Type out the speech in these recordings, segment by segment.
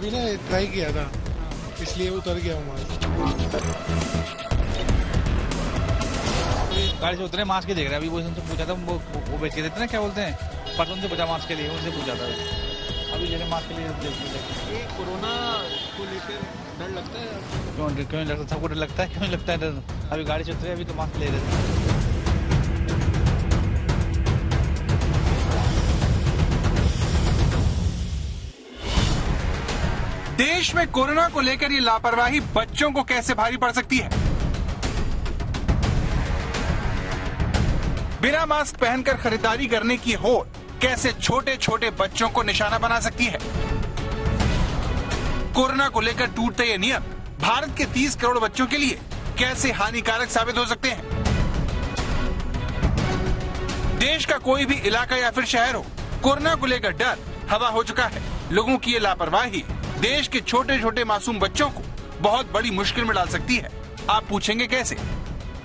अभी ना ट्राई किया था इसलिए उतर गया हूँ गाड़ी से। उतरे मास्क देख रहे हैं अभी, वो उनसे पूछा था, वो बेचते थे ना, क्या बोलते हैं, परसों से बचा मास्क के लिए, उनसे पूछा था अभी लेने मास्क के लिए। ये कोरोना को लेकर डर लगता है? क्यों लगता है, सबको डर लगता है, क्यों लगता है डर। अभी गाड़ी से उतरे, अभी तो मास्क ले रहे थे। देश में कोरोना को लेकर ये लापरवाही बच्चों को कैसे भारी पड़ सकती है। बिना मास्क पहनकर खरीदारी करने की होड़ कैसे छोटे छोटे बच्चों को निशाना बना सकती है। कोरोना को लेकर टूटते ये नियम भारत के 30 करोड़ बच्चों के लिए कैसे हानिकारक साबित हो सकते हैं। देश का कोई भी इलाका या फिर शहर हो, कोरोना को लेकर डर हवा हो चुका है। लोगों की ये लापरवाही देश के छोटे छोटे मासूम बच्चों को बहुत बड़ी मुश्किल में डाल सकती है। आप पूछेंगे कैसे,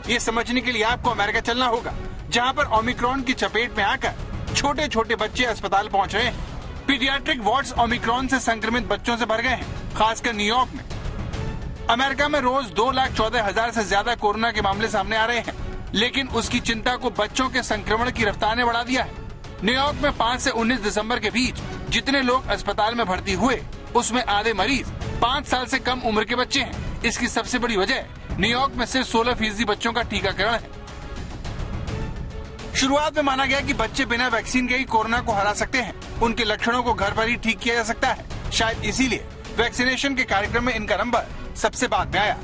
ये समझने के लिए आपको अमेरिका चलना होगा, जहां पर ओमिक्रॉन की चपेट में आकर छोटे छोटे बच्चे अस्पताल पहुंच रहे हैं। पीडियाट्रिक वार्ड्स ओमिक्रॉन से संक्रमित बच्चों से भर गए हैं, खासकर न्यूयॉर्क में। अमेरिका में रोज 2,14,000 से ज्यादा कोरोना के मामले सामने आ रहे हैं, लेकिन उसकी चिंता को बच्चों के संक्रमण की रफ्तार ने बढ़ा दिया है। न्यूयॉर्क में 5 से 19 दिसंबर के बीच जितने लोग अस्पताल में भर्ती हुए, उसमें आधे मरीज 5 साल से कम उम्र के बच्चे हैं। इसकी सबसे बड़ी वजह न्यूयॉर्क में सिर्फ 16% बच्चों का टीकाकरण है। शुरुआत में माना गया कि बच्चे बिना वैक्सीन के ही कोरोना को हरा सकते हैं, उनके लक्षणों को घर पर ही ठीक किया जा सकता है। शायद इसीलिए वैक्सीनेशन के कार्यक्रम में इनका नंबर सबसे बाद में आया।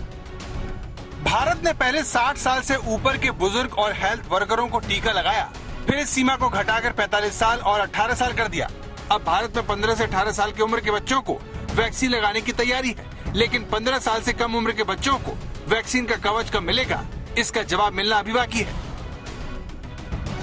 भारत ने पहले 60 साल से ऊपर के बुजुर्ग और हेल्थ वर्करों को टीका लगाया, फिर इस सीमा को घटाकर 45 साल और 18 साल कर दिया। अब भारत में 15 से 18 साल की उम्र के बच्चों को वैक्सीन लगाने की तैयारी है, लेकिन 15 साल से कम उम्र के बच्चों को वैक्सीन का कवच कब मिलेगा, इसका जवाब मिलना अभी बाकी है।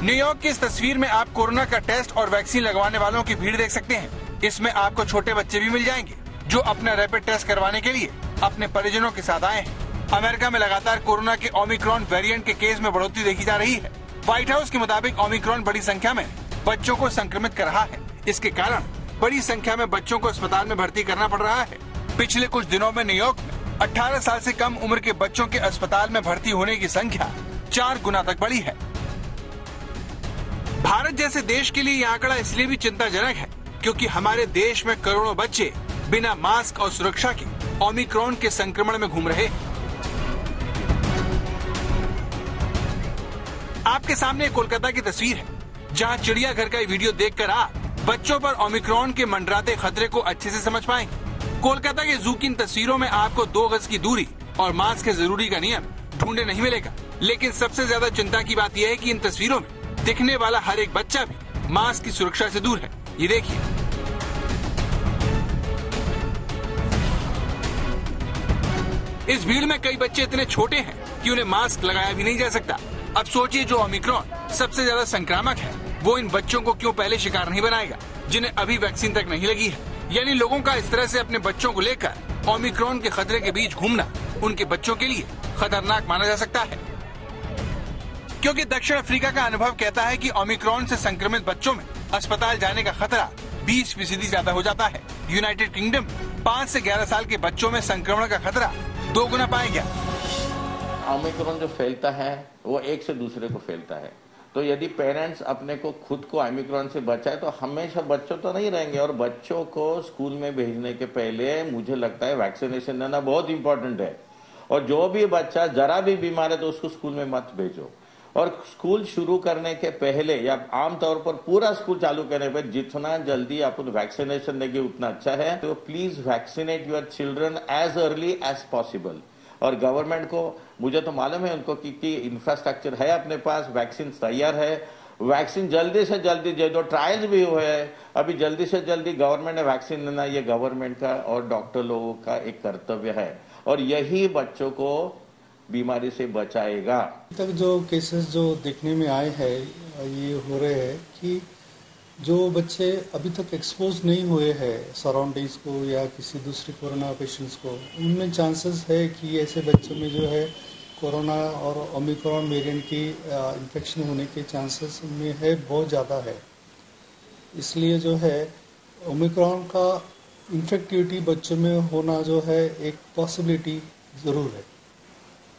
न्यूयॉर्क की इस तस्वीर में आप कोरोना का टेस्ट और वैक्सीन लगवाने वालों की भीड़ देख सकते हैं। इसमें आपको छोटे बच्चे भी मिल जाएंगे जो अपना रैपिड टेस्ट करवाने के लिए अपने परिजनों के साथ आए हैं। अमेरिका में लगातार कोरोना के ओमिक्रॉन वेरिएंट के केस में बढ़ोतरी देखी जा रही है। व्हाइट हाउस के मुताबिक ओमिक्रॉन बड़ी संख्या में बच्चों को संक्रमित कर रहा है, इसके कारण बड़ी संख्या में बच्चों को अस्पताल में भर्ती करना पड़ रहा है। पिछले कुछ दिनों में न्यूयॉर्क में 18 साल से कम उम्र के बच्चों के अस्पताल में भर्ती होने की संख्या 4 गुना तक बढ़ी है। भारत जैसे देश के लिए ये आंकड़ा इसलिए भी चिंताजनक है क्योंकि हमारे देश में करोड़ों बच्चे बिना मास्क और सुरक्षा के ओमिक्रॉन के संक्रमण में घूम रहे हैं। आपके सामने कोलकाता की तस्वीर है, जहाँ चिड़ियाघर का ये वीडियो देखकर आप बच्चों पर ओमिक्रॉन के मंडराते खतरे को अच्छे से समझ पाएंगे। कोलकाता के जू की इन तस्वीरों में आपको 2 गज की दूरी और मास्क के जरूरी का नियम ढूंढे नहीं मिलेगा, लेकिन सबसे ज्यादा चिंता की बात यह है कि इन तस्वीरों में दिखने वाला हर एक बच्चा भी मास्क की सुरक्षा से दूर है। ये देखिए, इस भीड़ में कई बच्चे इतने छोटे हैं कि उन्हें मास्क लगाया भी नहीं जा सकता। अब सोचिए, जो ओमिक्रॉन सबसे ज्यादा संक्रामक है, वो इन बच्चों को क्यों पहले शिकार नहीं बनाएगा जिन्हें अभी वैक्सीन तक नहीं लगी है। यानी लोगों का इस तरह से अपने बच्चों को लेकर ओमिक्रॉन के खतरे के बीच घूमना उनके बच्चों के लिए खतरनाक माना जा सकता है, क्योंकि दक्षिण अफ्रीका का अनुभव कहता है कि ओमिक्रॉन से संक्रमित बच्चों में अस्पताल जाने का खतरा 20% ज्यादा हो जाता है। यूनाइटेड किंगडम 5 से 11 साल के बच्चों में संक्रमण का खतरा 2 गुना पाया गया। ओमिक्रॉन जो फैलता है वो एक से दूसरे को फैलता है, तो यदि पेरेंट्स अपने को खुद को ओमिक्रॉन से बचाए तो हमेशा बच्चों तो नहीं रहेंगे। और बच्चों को स्कूल में भेजने के पहले मुझे लगता है वैक्सीनेशन देना बहुत इम्पोर्टेंट है। और जो भी बच्चा जरा भी बीमार है तो उसको स्कूल में मत भेजो। और स्कूल शुरू करने के पहले या आमतौर पर पूरा स्कूल चालू करने पर जितना जल्दी आप वैक्सीनेशन देंगे उतना अच्छा है। तो please vaccinate your children as early as possible. और गवर्नमेंट को, मुझे तो मालूम है उनको कि इंफ्रास्ट्रक्चर है अपने पास, वैक्सीन तैयार है, वैक्सीन जल्दी से जल्दी दे दो। ट्रायल्स भी हुए हैं, अभी जल्दी से जल्दी गवर्नमेंट ने वैक्सीन देना, ये गवर्नमेंट का और डॉक्टर लोगों का एक कर्तव्य है और यही बच्चों को बीमारी से बचाएगा। तक जो केसेस जो देखने में आए हैं ये हो रहे हैं कि जो बच्चे अभी तक एक्सपोज नहीं हुए हैं सराउंडिंग्स को या किसी दूसरे कोरोना पेशेंट्स को, उनमें चांसेस है कि ऐसे बच्चों में जो है कोरोना और ओमिक्रॉन वेरिएंट की इन्फेक्शन होने के चांसेस उनमें है, बहुत ज़्यादा है। इसलिए जो है ओमिक्रॉन का इन्फेक्टिविटी बच्चों में होना जो है एक पॉसिबिलिटी ज़रूर है।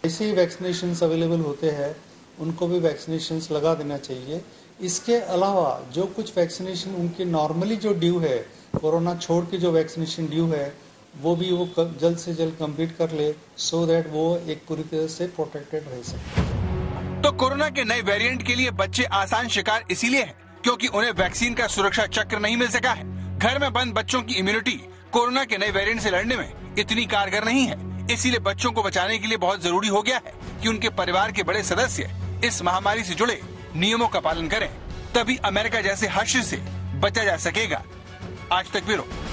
ऐसे ही वैक्सीनेशंस अवेलेबल होते हैं, उनको भी वैक्सीनेशंस लगा देना चाहिए। इसके अलावा जो कुछ वैक्सीनेशन उनके नॉर्मली जो ड्यू है, कोरोना छोड़ के जो वैक्सीनेशन ड्यू है, वो जल्द से जल्द कंप्लीट कर ले, सो दैट वो एक पूरी तरह से प्रोटेक्टेड रह सके। तो कोरोना के नए वेरिएंट के लिए बच्चे आसान शिकार इसीलिए है क्योंकि उन्हें वैक्सीन का सुरक्षा चक्र नहीं मिल सका है। घर में बंद बच्चों की इम्यूनिटी कोरोना के नए वेरिएंट से लड़ने में इतनी कारगर नहीं है, इसीलिए बच्चों को बचाने के लिए बहुत जरूरी हो गया है कि उनके परिवार के बड़े सदस्य इस महामारी से जुड़े नियमों का पालन करें, तभी अमेरिका जैसे हर्ष से बचा जा सकेगा। आज तक ब्यूरो।